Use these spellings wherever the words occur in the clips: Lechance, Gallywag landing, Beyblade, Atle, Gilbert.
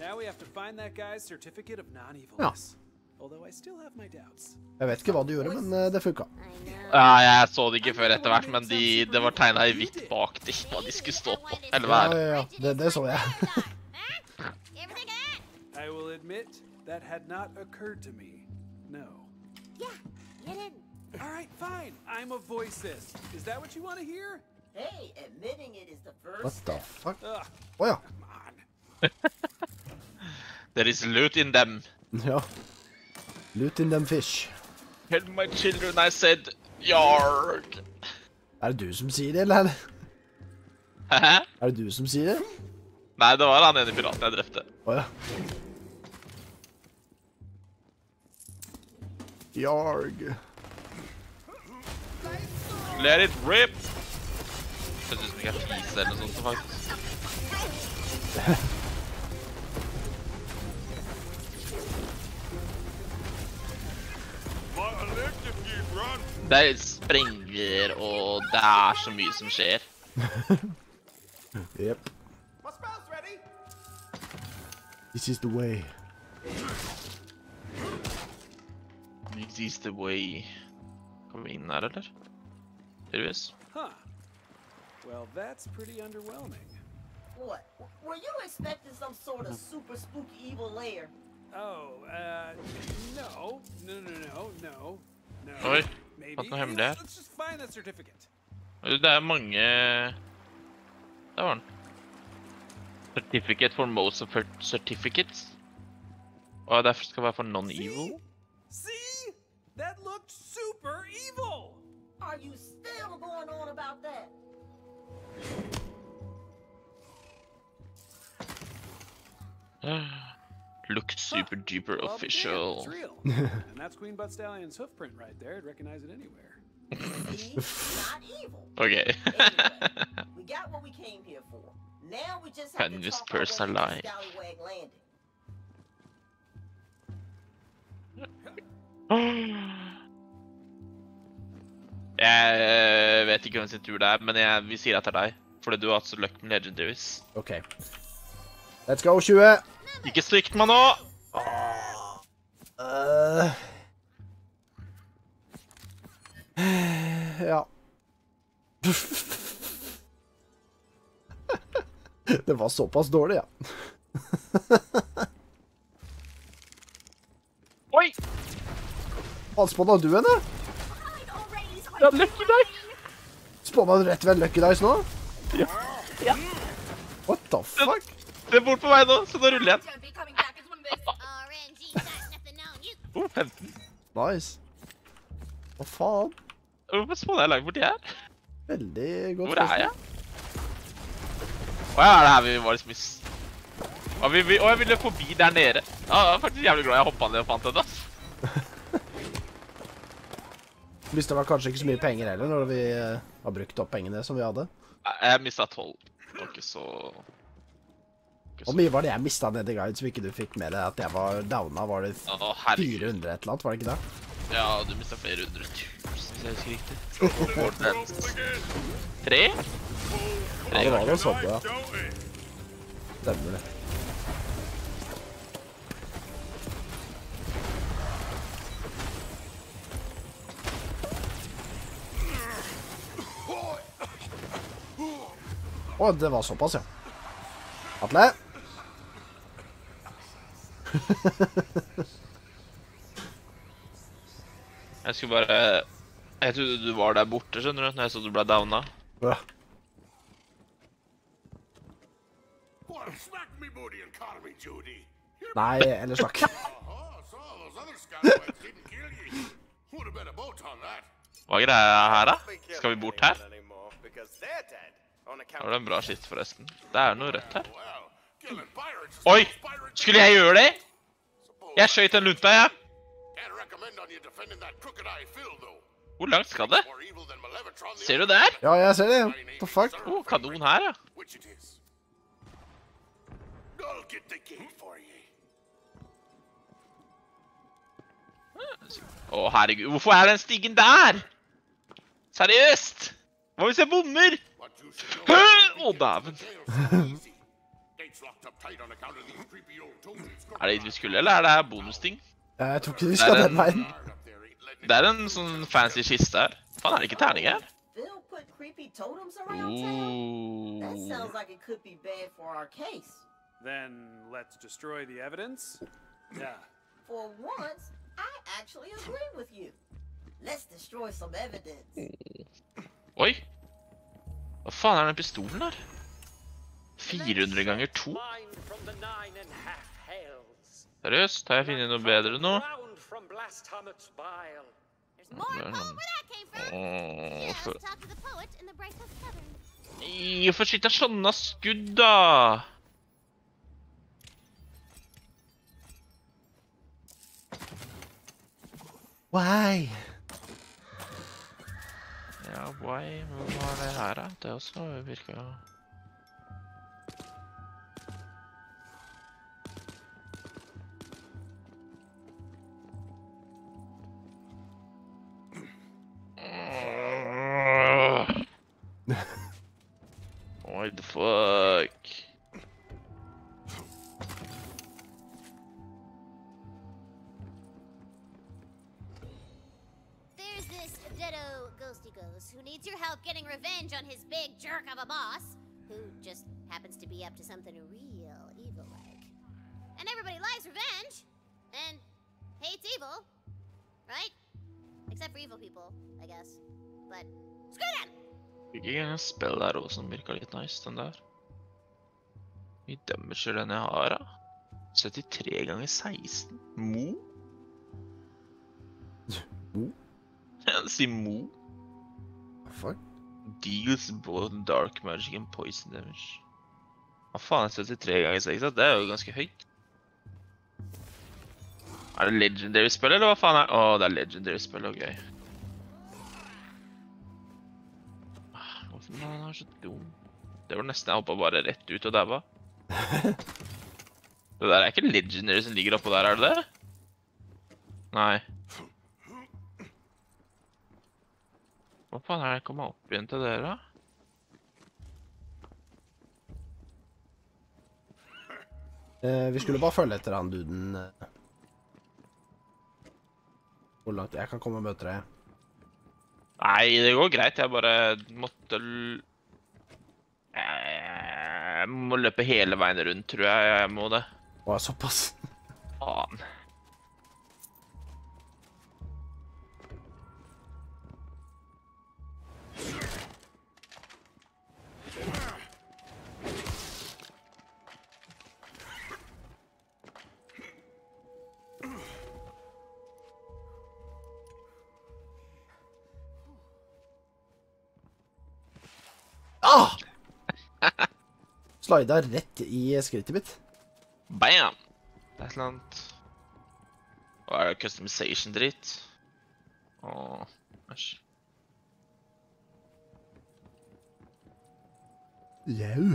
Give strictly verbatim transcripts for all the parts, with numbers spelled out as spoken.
Now we have to find that guy's certificate of non-evilness. Although I still have my doubts. Jeg vet ikke hva du gjorde, men det funka. Ja, jeg så det ikke før etter hvert, men de, det var tegna i hvitt bak de, hva de skulle stå på, eller hva er det? Ja, ja, ja. Det, det så jeg. I will admit that had not occurred to me. No. Yeah, you didn't. All right, fine. I'm a voicist. Is that what you want to hear? Hey, admitting it is the first. What the fuck? Ugh. Oh yeah. Come on. There is loot in them. Yeah. Loot in them fish. Help my children, I said. Yarg. Er det du som sier det, eller? Hæ? Er det du som sier det? Nei, det var han ene piraten jeg drepte. Åja. Yarg. Let it rip! Jeg synes ikke jeg fiser eller noe sånt, faktisk. Det er sprenger, og det er så mye som skjer. Jep. This is the way. This is the way. Kommer vi inn her, eller? Heldigvis. Huh. Well, that's pretty underwhelming. What? Were you expecting some sort of super spooky evil lair? Oh, uh, no. No, no, no, no. No. Oi, hatt noe hemmelig her. Let's just find that certificate. Det er mange... Der var den. Certificate for most of her certificates. Og derfor skal det være for non-evil. See? That looked super evil! Are you still going on about that? Look super duper official. And that's Queen Butt Stallion's hoof print right there. I'd recognize it anywhere. Not evil. Okay. We got what we came here for. Now we just have to talk about Gallywag landing. Jeg vet ikke hvem sin tur det er, men jeg, vi sier at det er deg. Fordi du har hatt så løkt med legendaries. Ok. Let's go, tjue! Ikke slikt meg nå! Uh. Ja. Det var såpass dårlig, ja. Oi! Hva spannet du henne? Ja, Lucky Dice! Spannet du rett ved Lucky Dice nå? Ja. Ja. What the fuck? Det er bort på vei nå, så nå ruller jeg. Oh, femten. Nice. Hva faen? Hvorfor spannet jeg langt borti her? Veldig godt. Hvor er jeg? Åja, det her vi var i smiss. Åja, jeg ville forbi der nede. Ja, jeg var faktisk jævlig glad jeg hoppet ned og fant det, ass. Mistet var kanskje ikke så mye penger heller, når vi har brukt opp pengene som vi hadde. Jeg mistet tolv. Det var ikke så... Hvor mye var det jeg mistet nede i guide som ikke du fikk med deg? At jeg var downa, var det fire hundre et eller annet, var det ikke det? Ja, du mistet flere hundre tusen, hvis jeg husker riktig. Tre? Ja, det var jo sånn, ja. Stemmer det. Åh, det var såpass, ja. Atle! Jeg skulle bare... Jeg trodde du var der borte, skjønner du, når jeg så du ble downa. Ja. Nei, eller snakk. Hva greier jeg her da? Skal vi bort her? Det var en bra skitt forresten. Det er noe rødt her. Oi! Skulle jeg gjøre det? Jeg skjøyt en lunta, jeg. Hvor langt skal det? Ser du der? Ja, jeg ser det. What the fuck? Åh, kanon her, ja. Åh, herregud, hvorfor er den stigen der? Seriøst? Hva hvis jeg bommer? Åh, daven. Er det dit vi skulle, eller er det her bonusting? Jeg tror ikke vi skal den veien. Det er en sånn fancy kiste her. Faen, er det ikke terning her? Oi! Hva faen er den pistolen her? fire hundre ganger to? Seriøst, har jeg finnet noe bedre nå? Hvorfor sitter jeg sånne skudd da? Why? Ja, why? Hva er det her da? Det også virker jo... What the fuck? There's this deado ghosty ghost who needs your help getting revenge on his big jerk of a boss who just happens to be up to something real evil-like. And everybody likes revenge and hates evil, right? Except for evil people, I guess. But screw them! Fikk ikke en spell der også som virker litt nice, den der. Mye damage er den jeg har, da. syttitre ganger seksten. Mo? Mo? Jeg sier Mo. Hva faen? Deals both dark magic and poison damage. Hva faen er syttitre ganger seksten? Det er jo ganske høyt. Er det legendary spell, eller hva faen er det? Åh, det er legendary spell, ok. Nei, han er så dum. Det var nesten jeg hoppet bare rett ut og dabba. Det der er ikke legendary som ligger oppå der, er det det? Nei. Hva faen er det jeg kommer opp igjen til dere? Eh, vi skulle bare følge etter han duden. Hvor langt jeg kan komme og møte deg. Nei, det går greit. Jeg bare måtte... Jeg må løpe hele veien rundt, tror jeg. Jeg må det. Åh, såpass. Faen. Slida rett i skrittet mitt. Bam! Det er et eller annet. Hva er det? Customization-dritt? Åh, æsj. Jau.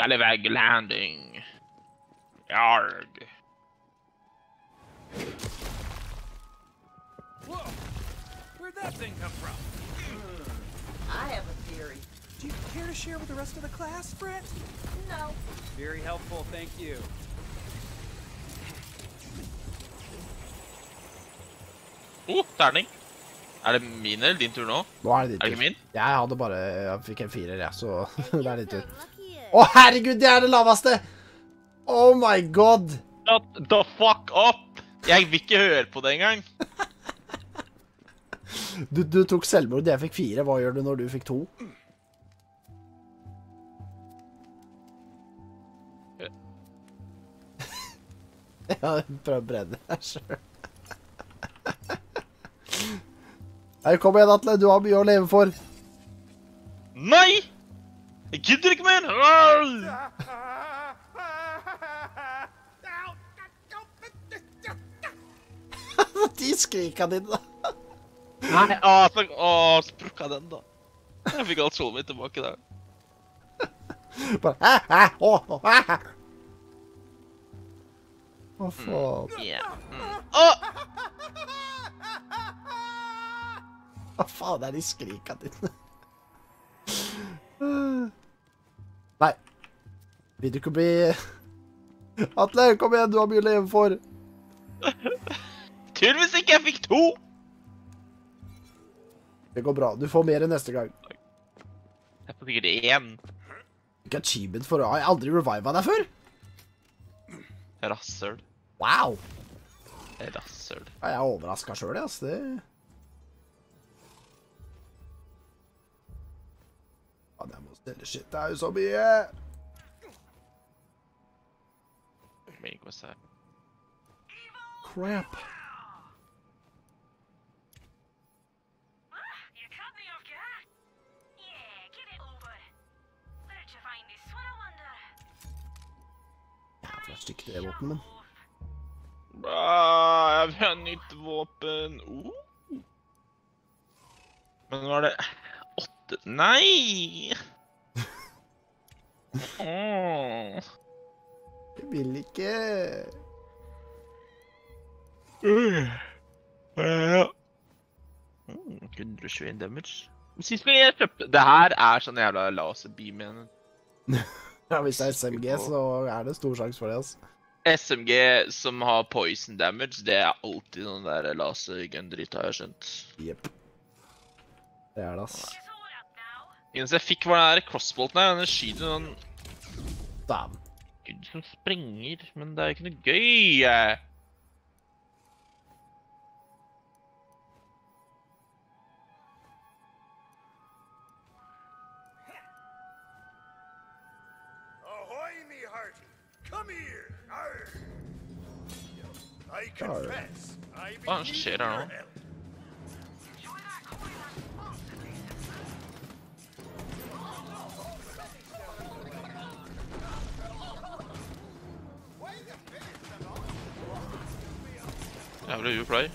Gallywag landing. Yarg. Whoa! Where'd that thing come from? I have a theory. Do you care to share with the rest of the class, Brett? No. Very helpful, thank you. Oh, terning! Er det min eller din tur nå? Nå er det din tur. Er det ikke min? Jeg hadde bare... Jeg fikk en firer, jeg, så det er din tur. Åh, herregud, det er det laveste! Oh my god! Shut the fuck up! Jeg vil ikke høre på det engang. Du, du tok selvmord, jeg fikk fire. Hva gjør du når du fikk to? Jeg har prøvd å brenne deg selv. Her, kom igjen, Atle. Du har mye å leve for. Nei! Jeg gidder ikke mer! De skrika dine, da. Nei, åh, fuck, åh, sprukka den da. Jeg fikk alt solen mitt tilbake der. Bare, hæ, hæ, åh, åh, hæ. Åh, faen. Åh! Hva faen er de skrika dine? Nei. Vil du ikke bli... Atle, kom igjen, du har mye å leve for. Tydeligvis ikke, jeg fikk to. Det går bra, du får mer enn neste gang. Jeg får sikkert én. Ikke achievement for å ha, jeg aldri reviva deg før. Rassel. Wow. Rassel. Ja, jeg er overrasket selv, ass. Det... Ja, jeg må stille shit, det er jo så mye. Crap. Stykke det våpen, men. Ah, jeg vil ha nytt våpen. Oh. Men var det åtte? Nei! Åh. Jeg vil ikke. Uh. Uh. Mm, hundre og tjueen damage. Sist gang jeg kjøpte... Det her er sånn jævla laserbeam igjen. Ja, hvis det er S M G, så er det stor sjans for det, altså. S M G som har poison damage, det er alltid noen der laser-gun-dritt, har jeg skjønt. Jep. Det er det, altså. Ingens jeg fikk var den der crossbolten her, den skyder noen... Damn. Gud som sprenger, men det er jo ikke noe gøy! Hva skjer her nå? Jævlig uplay.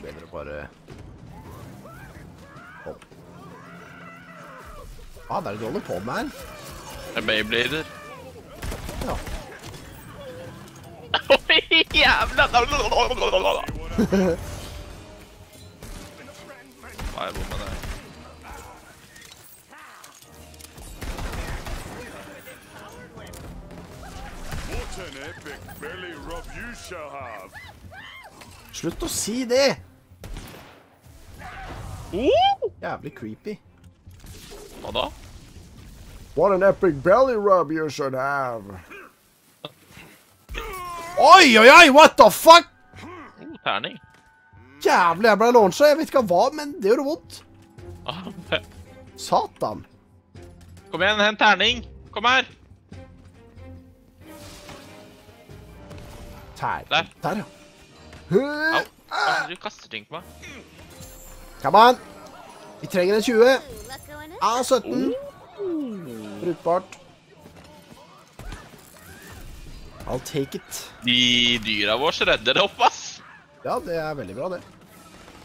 Bedre bare... Hopp. Hva er det du holder på med her? Det er Beyblader. Ja. Oi, jævla! Hva er bommet der? Slutt å si det! Jævlig creepy. Hva da? What an epic belly rub you should have. Oi, oi, oi, what the fuck? Oh, terning. Jævlig, jeg ble launchet. Jeg vet ikke hva, men det gjorde vondt. Satan. Kom igjen, hent terning. Kom her. Ter der. Der, ja. Au, du kaster ting på meg. Come on. Vi trenger en tjue. Ah, sytten. Brukbart. I'll take it. De dyra våre redder det opp, ass. Ja, det er veldig bra, det.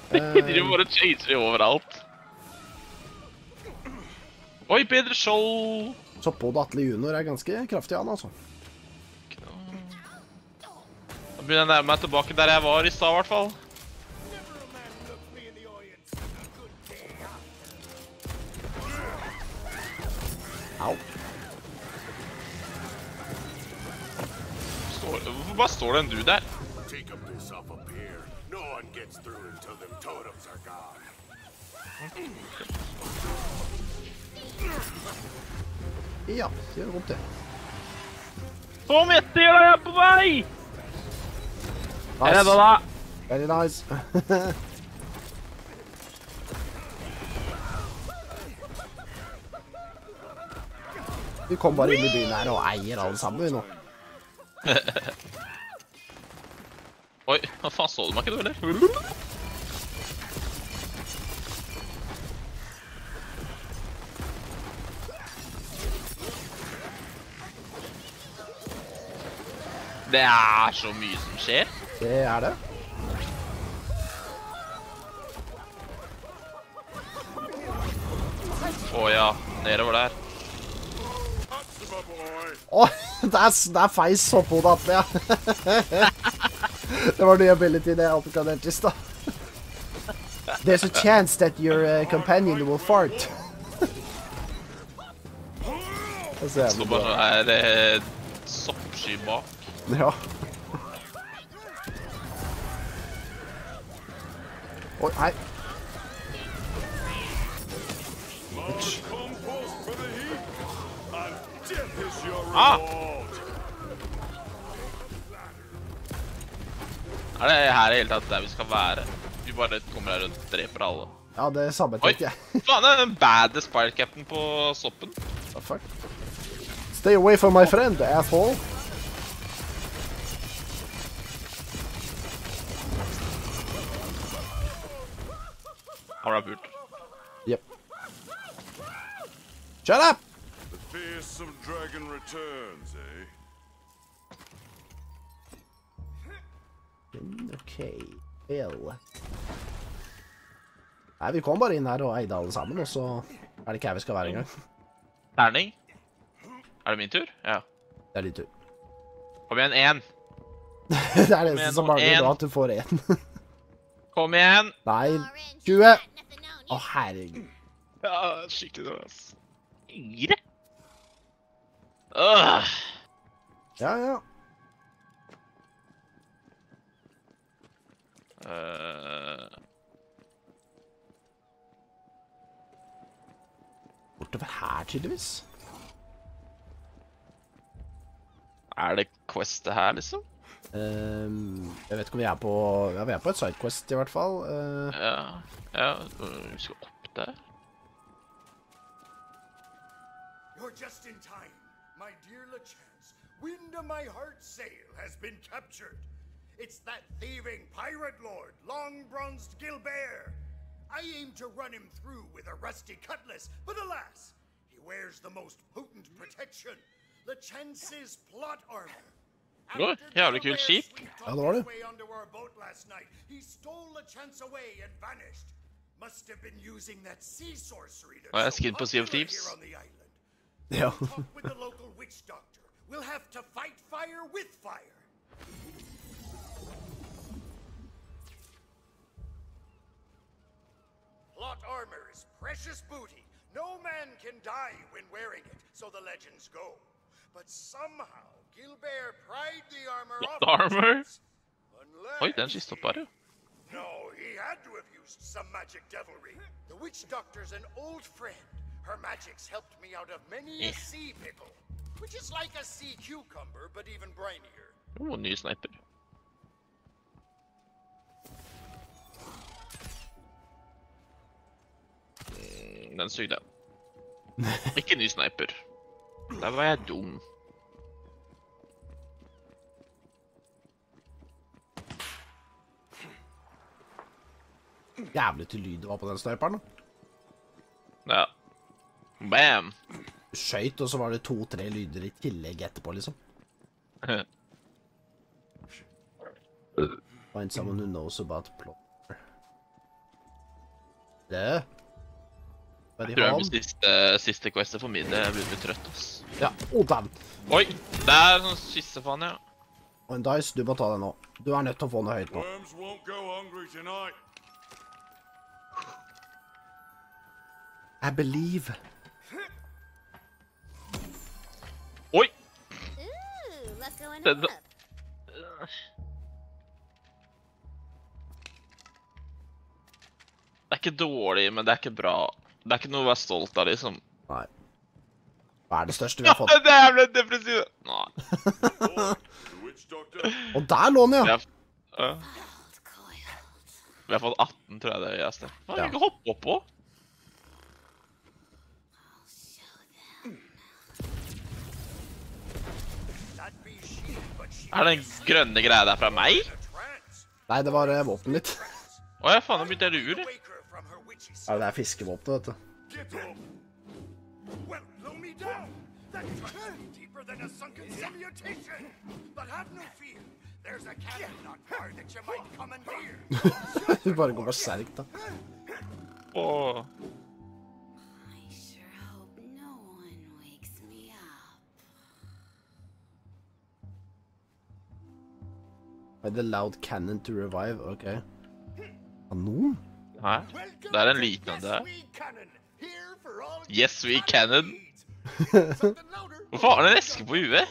De driver bare chaser i overalt. Oi, bedre skjold. Så på det Atle Junior er ganske kraftig, han, altså. Da begynner jeg nærmere tilbake der jeg var i stad, i hvert fall. Au. Hvorfor bare står det en du der? Ja, det gjør godt det. Kom etter, jeg er på vei! Nice. Er det da? Very nice. Vi kom bare inn i byen her og eier alle sammen nå. Oi, hva faen så du meg ikke, du, eller? Det er så mye som skjer. Det er det. Å ja, nedover der. Åh, oh, det er feis oppå det, Atle, ja. That was the ability that I auto-commanded just now. There's a chance that your uh, companion will fart. Så bare er det soppsky bak. Ja. Oi, nei. Ah! Er det her i hele tatt der vi skal være? Vi bare kommer her rundt og dreper alle. Ja, det er samme tenkt, jeg. Oi, faen, det er den bad spire-capten på soppen. Hva fuck? Stay away from my friend, asshole. Har han burt? Yep. Shut up! The fearsome dragon returns, eh? Okay, vel. Nei, vi kom bare inn her og eide alle sammen, og så er det ikke her vi skal være engang. Terning? Er det min tur? Ja. Det er din tur. Kom igjen, en! Det er det som mangler da, at du får en. Kom igjen! Nei, tjue! Å, herregud. Ja, skikkelig dårlig, ass. Fire? Åh! Ja, ja. Uh... Bortover her, tydeligvis. Er det questet her, liksom? Um, jeg vet ikke om vi er på... Ja, vi er på et sidequest, i hvert fall. Uh... Ja, ja, vi skal opp der. You're just in time, my dear Lechance. Wind of my heart sail has been captured. It's that thieving pirate lord, long-bronzed Gilbert. I aim to run him through with a rusty cutlass, but alas, he wears the most potent protection, Lechance's plot armor. After Gilbert sweeped all the way onto our boat last night, he stole Lechance away and vanished. Must have been using that sea sorcery to stop us here on the island. Yeah. We'll talk with the local witch doctor. We'll have to fight fire with fire. Plot armor is precious booty. No man can die when wearing it, so the legends go. But somehow, Gilbert pried the armor off. Plot armor? Wait, then she stopped by you. No, he had to have used some magic devilry. The witch doctor's an old friend. Her magic's helped me out of many a sea pickle, which is like a sea cucumber, but even brinier. Oh, new sniper. Den sygde. Ikke ny sniper. Der var jeg dum. Jævlig til lyd det var på den sniperen. Ja. Bam! Skjøyt, og så var det to-tre lyder i tillegg etterpå, liksom. Find someone who knows about plot. Det... Jeg tror jeg blir siste, siste questet for middag, jeg blir trøtt, ass. Ja, oh damn! Oi, det er noen skisse faen, ja. Og en dice, du må ta det nå. Du er nødt til å få noe høyt nå. I believe. Oi! Den da... Det er ikke dårlig, men det er ikke bra. Det er ikke noe å være stolt av, liksom. Nei. Hva er det største vi har fått? Ja, det er blitt depressiv! Nei. Og der lå den, ja! Vi har fått atten, tror jeg det er jeg sted. Hva er det vi kan hoppe opp på? Er det den grønne greia der fra meg? Nei, det var våpen mitt. Åja, faen, nå bytte jeg lur, jeg. Ja, det er fiskevåpnet, vet du. Du bare går berserk, da. Åh. By the loud cannon to revive, ok. Kanon? Hæ? Det er en liten det her. Yes, we cannon! Hvorfor har han en eske på huet?